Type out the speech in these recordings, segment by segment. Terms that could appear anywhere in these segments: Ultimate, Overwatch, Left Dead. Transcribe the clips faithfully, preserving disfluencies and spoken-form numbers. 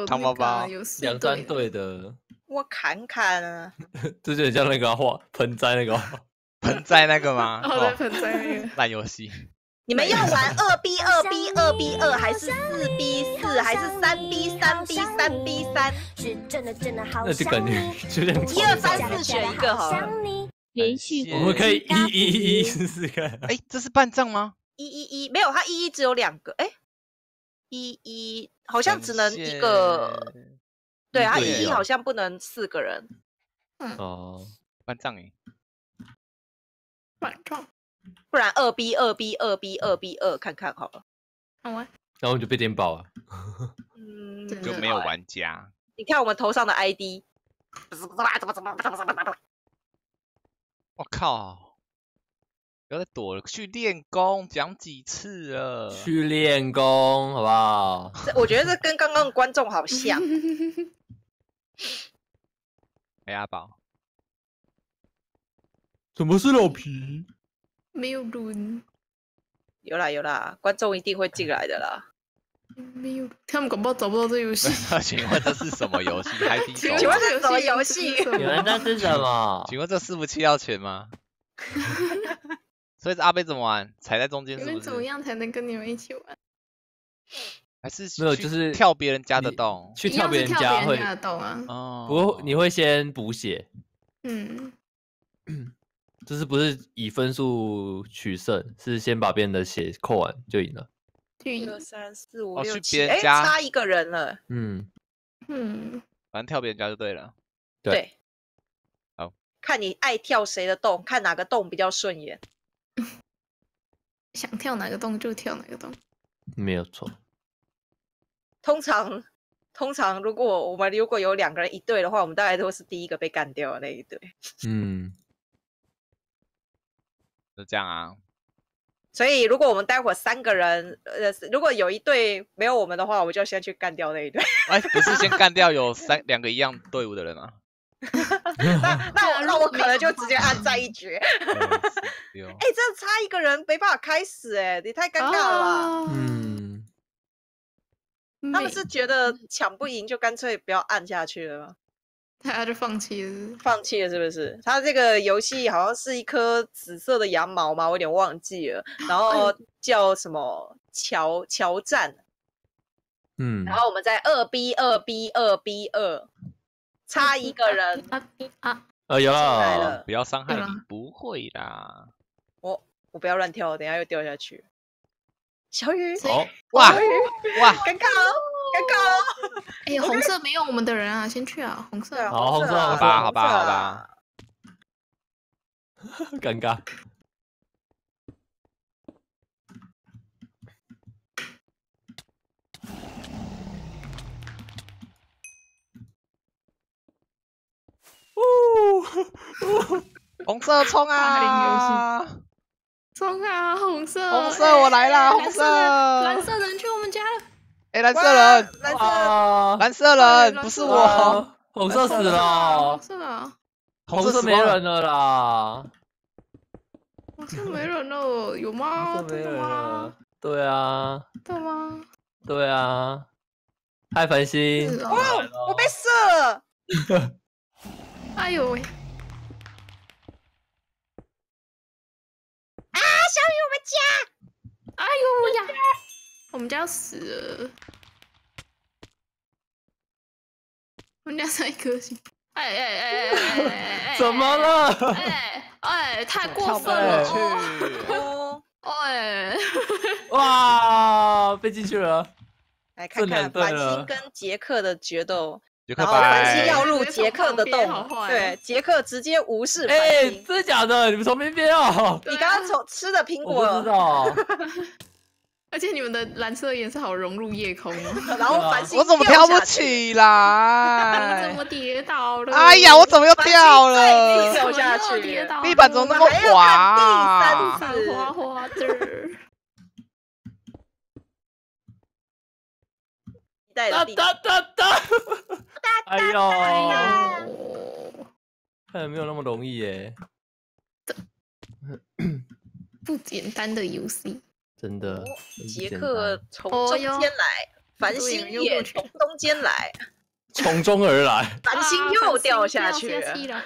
有汤包包，两三对的。我砍砍啊！这就很像那个画盆栽那个，盆栽那个吗？哦，对，盆栽那个烂游戏。你们要玩二 B 二 B 二 B 二，还是四 B 四，还是三 B 三 B 三 B 三？是真的真的好。那就感觉就这样。一二三四选一个好了。连续。我们可以一一一试试看。哎，这是半藏吗？一一一没有，它一一只有两个。哎。 一一好像只能一个，对他一一好像不能四个人。嗯哦，半藏哎，半藏，不然二 B 二 B 二 B 二 B 二看看好了。好玩，然后就被电爆了。嗯，就没有玩家。你看我们头上的 I D。我靠！不要再躲了，去练功，讲几次了？去练功，好不好？我觉得这跟刚刚的观众好像。哎，阿宝，怎么是老皮？没有轮。有啦有啦，观众一定会进来的啦。没有，他们搞不好找不到这游戏。请问这是什么游戏？海底请问这是什么游戏？请问这是什么？请问这四不七要钱吗？ 所以阿贝怎么玩？踩在中间是不是？你们怎么样才能跟你们一起玩？还是没有，就是跳别人家的洞，去跳别人家会的洞啊。哦，不过你会先补血。嗯，就是不是以分数取胜，是先把别人的血扣完就赢了。一二三四五六七，哎，差一个人了。嗯嗯，反正跳别人家就对了。对。 看你爱跳谁的洞，看哪个洞比较顺眼，想跳哪个洞就跳哪个洞，没有错。通常，通常如果我们如果有两个人一队的话，我们大概都是第一个被干掉的那一队。嗯，就这样啊。所以，如果我们待会三个人，呃，如果有一队没有我们的话，我就先去干掉那一队。哎，不是先干掉有三两个一样队伍的人啊。 那那我那我可能就直接按在一局。哎，这差一个人没办法开始哎，你太尴尬了。嗯，他们是觉得抢不赢就干脆不要按下去了吗？他就放弃了，放弃了是不是？他这个游戏好像是一颗紫色的羊毛嘛，我有点忘记了。然后叫什么乔乔战，嗯，然后我们在二 B 二 B 二 B 二。 差一个人，哎呀，不要伤害你，不会啦。我我不要乱跳，等下又掉下去。小雨，哦，哇哇，尴尬哦，尴尬哦。哎呀，红色没有我们的人啊，先去啊，红色。好，红色，好吧，好吧，好吧。尴尬。哦，红色冲啊！冲啊！红色，红色我来啦！红色，蓝色人去我们家了。哎，蓝色人，蓝色，蓝色人不是我，红色死了，红色了，红色没人了啦，红色没人了，有吗？真的吗？对啊，对吗？对啊，太烦心，哦，我被射了。 哎呦喂！啊，小雨，我们家！哎呦呀，我们家要死了！我们家才一颗星！哎哎哎哎哎！怎么了？哎哎，太过分了！哦哎！哇，被进去了！来看看繁星跟杰克的决斗。 然后繁星要入杰克的洞，对，杰克直接无视繁星。哎，真的假的？你们从边边哦？你刚刚从吃的苹果。我知道。而且你们的蓝色颜色好融入夜空哦。然后繁星，我怎么跳不起来？你怎么跌倒了？哎呀，我怎么又掉了？掉下去，地板怎么那么滑？地板滑滑的。哒哒哒哒。 哎呦，看来没有那么容易耶，不简单的游戏，真的。杰克从中间来，繁星也从中间来，从中而来，繁星又掉下去了。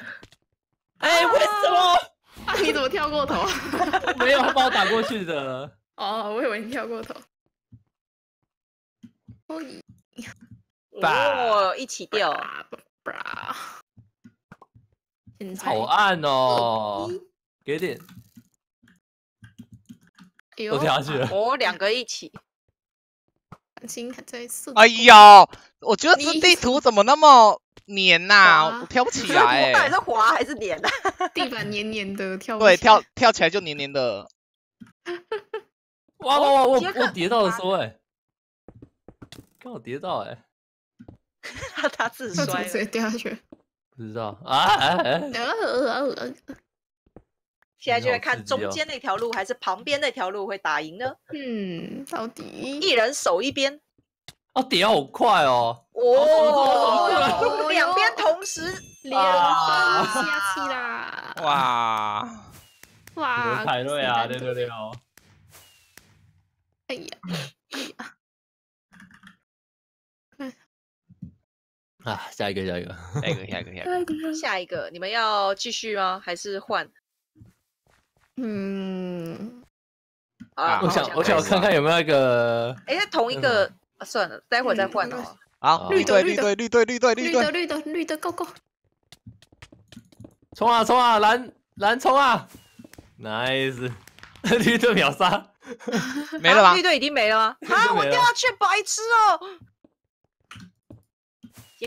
哎，为什么？你怎么跳过头？没有，他把我打过去的。哦，我以为你跳过头。哦，哇，一起掉。好暗哦，给点。 我掉下去了，我两个一起。哎呦，我觉得这地图怎么那么黏呐？我跳不起来。到底是滑还是黏啊？地板黏黏的，跳对跳跳起来就黏黏的。哇哇哇！我我跌到的时候哎，刚好跌到哎。他他自摔，谁掉下去？不知道啊哎哎。 现在就在看中间那条路还是旁边那条路会打赢呢？嗯，到底一人守一边。哦，点好快哦！哦，两边同时连分下去啦！哇哇！排队啊，六六六！哎呀哎呀！啊，下一个，下一个，下一个，下一个，下一个，下一个，你们要继续吗？还是换？ 嗯，啊，我想我想看看有没有那个，哎，同一个，算了，待会再换哦。好，绿队绿队绿队绿队绿队绿队绿队 ，go go！ 冲啊冲啊，蓝蓝冲啊 ，nice！ 绿队秒杀，没了吗？绿队已经没了吗？啊，我掉下去，白痴哦！杰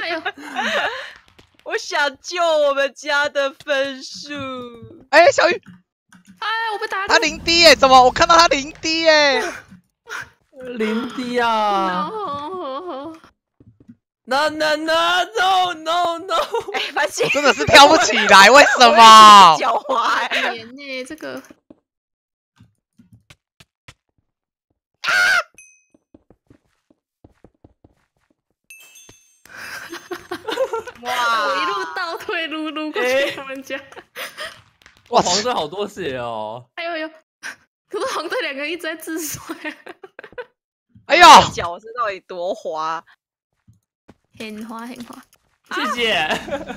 哎呦！ 我想救我们家的分数。哎、欸，小雨，哎，我被打。他零 D 哎，怎么？我看到他零 D 哎，零 D 啊 ！No no no no no no！ 哎、欸，繁星，真的是跳不起来，为什么？狡猾哎，呢这个。啊！哇！我一路倒退撸撸过去他们家。哇，黄队好多血哦！哎呦呦！可是黄队两个一直在自摔。哎呦！脚是到底多滑？很滑很滑。谢谢。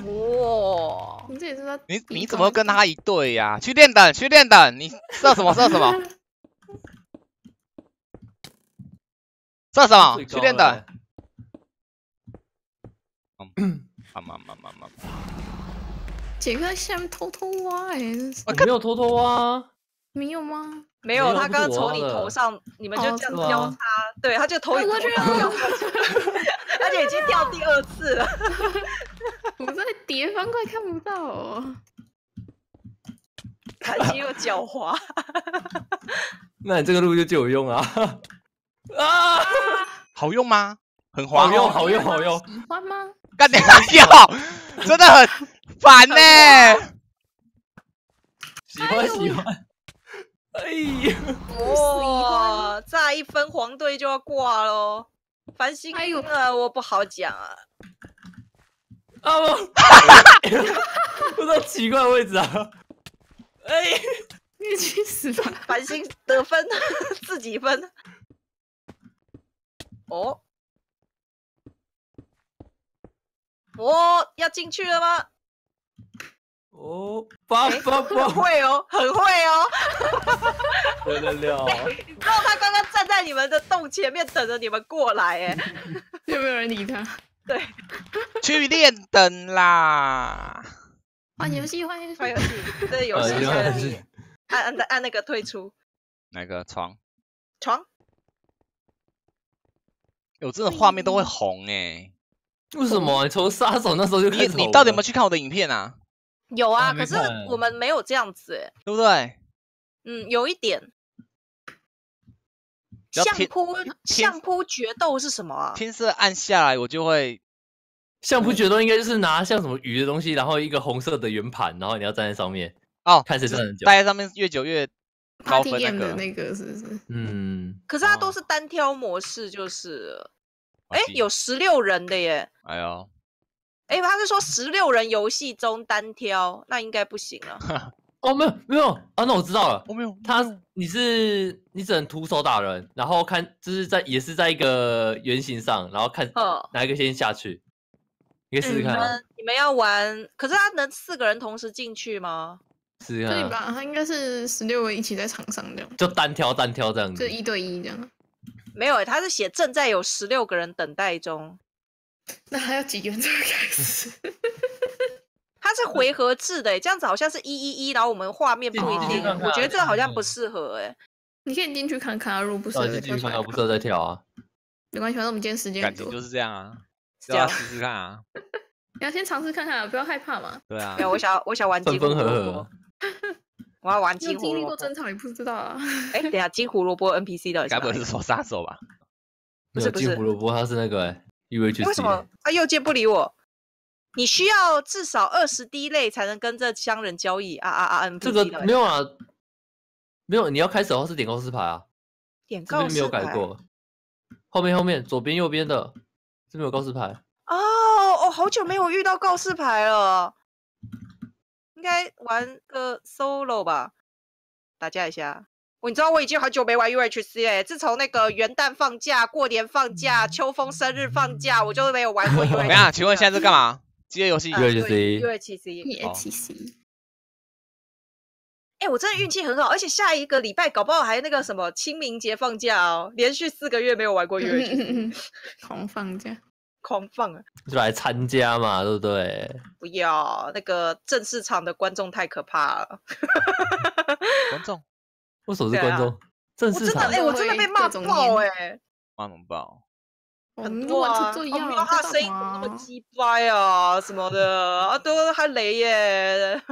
哇！你这也是他？你你怎么跟他一对呀？去练等，去练等！你射什么？射什么？射什么？去练等。 嗯，慢慢慢慢慢。杰克下面偷偷挖哎！我没有偷偷挖，没有吗？没有，他刚刚从你头上，你们就这样交叉，对，他就头也过去了，而且已经掉第二次了。我在叠方块看不到哦。他又狡猾。那你这个路就就有用啊！啊，好用吗？很滑，好用，好用，好用。喜欢吗？ 干掉！真的很烦呢。喜欢喜欢。哎呀！哇，再一分黄队就要挂喽。繁星赢了，我不好讲啊。啊！我到奇怪位置啊！哎，你去死吧！繁星得分，自己分。哦。 哦，要进去了吗？哦，八八八，会哦，很会哦。六六六，你知道他刚刚站在你们的洞前面等着你们过来哎，有没有人理他？对，去练等啦。玩游戏，玩游戏，玩游戏，这游戏游戏。按按按那个退出。哪个床？床。有这种画面都会红哎。 为什么你从杀手那时候就开始？你你到底有没有去看我的影片啊？有啊，可是我们没有这样子，对不对？嗯，有一点。相扑相扑决斗是什么啊？天色暗下来，我就会。相扑决斗应该就是拿像什么鱼的东西，然后一个红色的圆盘，然后你要站在上面哦，看谁站得久，待在上面越久越高分那个。那个是不是？嗯。可是它都是单挑模式，就是，哎、哦，有十六人的耶。哎呦。哎，他是说十六人游戏中单挑，那应该不行了。哦，没有没有啊，那我知道了，我、哦、没有。他你是你只能徒手打人，然后看就是在也是在一个圆形上，然后看哪一个先下去。你可以试试看、啊嗯。你们要玩，可是他能四个人同时进去吗？是啊。对吧？他应该是十六个一起在场上这样。就单挑单挑这样子。就一对一这样。没有、欸，他是写正在有十六个人等待中。那还要几个人才开始？它是回合制的、欸，这样子好像是一一一，然后我们画面不一定，我觉得这好像不适合哎、欸。你可以进去看看，如果不适合再跳。进去看看，不适合再跳啊。没关系，反正我们今天时间感情就是这样啊，这样试试看啊。你要先尝试看看、啊，不要害怕嘛。对啊。我想我想玩金胡萝卜。我要玩金胡萝卜。你有经历过争吵，你不知道啊？哎、欸，等一下，金胡萝卜 N P C 到底是哪里？该不会是说杀手吧？不是不是，金胡萝卜它是那个、欸。为什么他右键不理我？你需要至少二十滴泪才能跟这商人交易啊啊啊！ N P C 这个没有啊，没有，你要开始的话是点告示牌啊，点告示牌没有改过。后面后面左边右边的这边有告示牌哦哦，好久没有遇到告示牌了，应该玩个 solo 吧，打架一下。我你知道我已经很久没玩 U H C 了，自从那个元旦放假、过年放假、秋风生日放假，我就没有玩过 U H C。怎么样？请问现在是干嘛？饥饿游戏 U H C，U H C，U H C。哎，我真的运气很好，而且下一个礼拜搞不好还那个什么清明节放假哦，连续四个月没有玩过 U H C， 狂放假，狂放啊！就来参加嘛，对不对？不要，那个正式场的观众太可怕了。观众。为什么是观众？啊、正式场，我真的哎、欸，我真的被骂爆哎、欸！骂什么爆？很多啊，我听到他的声音那么鸡掰啊什么的啊，都还雷耶！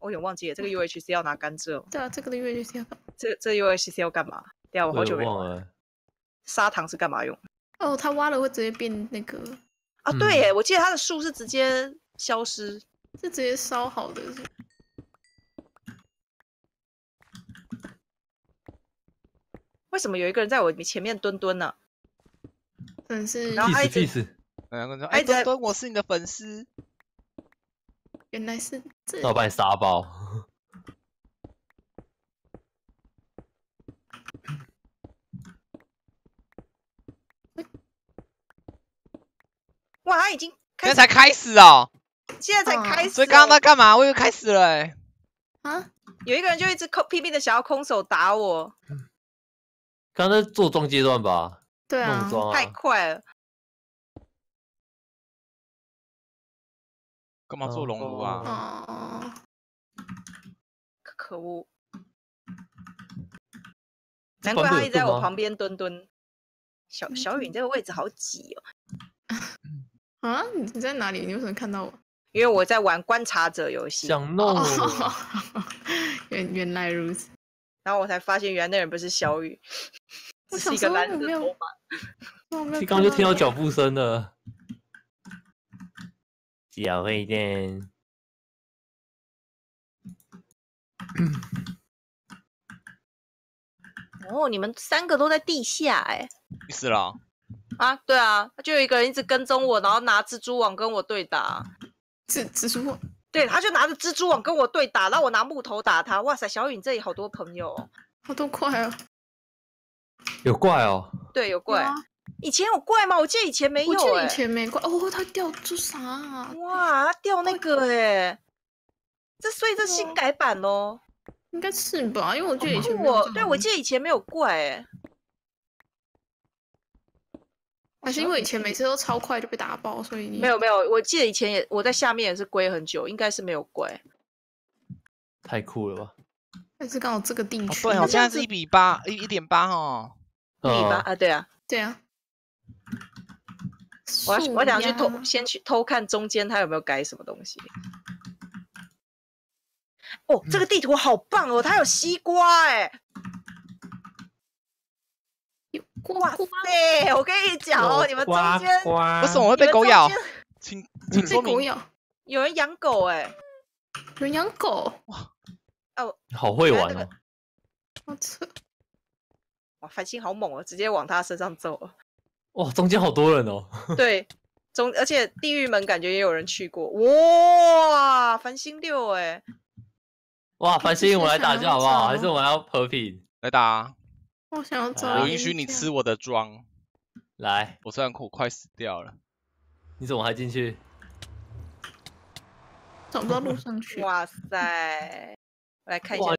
我有点忘记了，这个 U H C 要拿甘蔗、哦。对啊，这个 U H C 要干嘛？这这 U H C 要干嘛？对啊，我好久没忘了。砂糖是干嘛用？哦，他挖了会直接变那个啊？嗯、对耶，我记得他的树是直接消失，是直接烧好的。为什么有一个人在我前面蹲蹲呢、啊？真是，然后他一直，然后他一直在蹲，我是你的粉丝，原来是这，老板沙包，哇，他已经开始，现在才开始哦，现在才开始、哦，所以刚刚他干嘛？我以为开始了哎、欸，啊，有一个人就一直空拼命的想要空手打我。刚才做庄阶段吧，对啊，啊太快了。干嘛做龙炉啊？哦、可恶！难怪他一直在我旁边蹲蹲。小小雨，你这个位置好挤哦。啊？你在哪里？你为什么看到我？因为我在玩观察者游戏。想弄我、哦？原原来如此。然后我才发现，原来那人不是小雨，我是一个蓝色头发。刚刚就听到脚步声了，脚会点。哦，你们三个都在地下哎、欸！死了、哦、啊！对啊，就有一个人一直跟踪我，然后拿蜘蛛网跟我对打。蜘蜘蛛网。对，他就拿着蜘蛛网跟我对打，然后我拿木头打他。哇塞，小雨你这里好多朋友、哦，好多怪啊！有怪哦。对，有怪。啊、以前有怪吗？我记得以前没有、欸。我记得以前没怪。哦，他掉做啥、啊？哇，他掉那个哎、欸！这所以这新改版哦。应该是吧，因为我记得以前没有、哦。对，我记得以前没有怪哎、欸。还是因为以前每次都超快就被打爆，所以你没有没有，我记得以前也我在下面也是跪很久，应该是没有跪。太酷了吧！但是刚好这个定区、哦，对、哦，现在是一比八，一一点八哦，一比八啊，对啊，对啊。我要我想去偷，先去偷看中间他有没有改什么东西。哦，这个地图好棒哦，它有西瓜哎、欸。哇塞！我跟你讲哦，你们中间为什么会被狗咬？请请说明。有人养狗哎，有人养狗哇！哦，好会玩哦！我操！哇，繁星好猛哦，直接往他身上揍了。哇，中间好多人哦。对，中而且地狱门感觉也有人去过。哇，繁星六哎！哇，繁星，我们来打架好不好？还是我们要和平来打？ 我想要走，我允许你吃我的妆。来，我虽然我快死掉了，你怎么还进去？找不到路上去。哇塞，我来看一下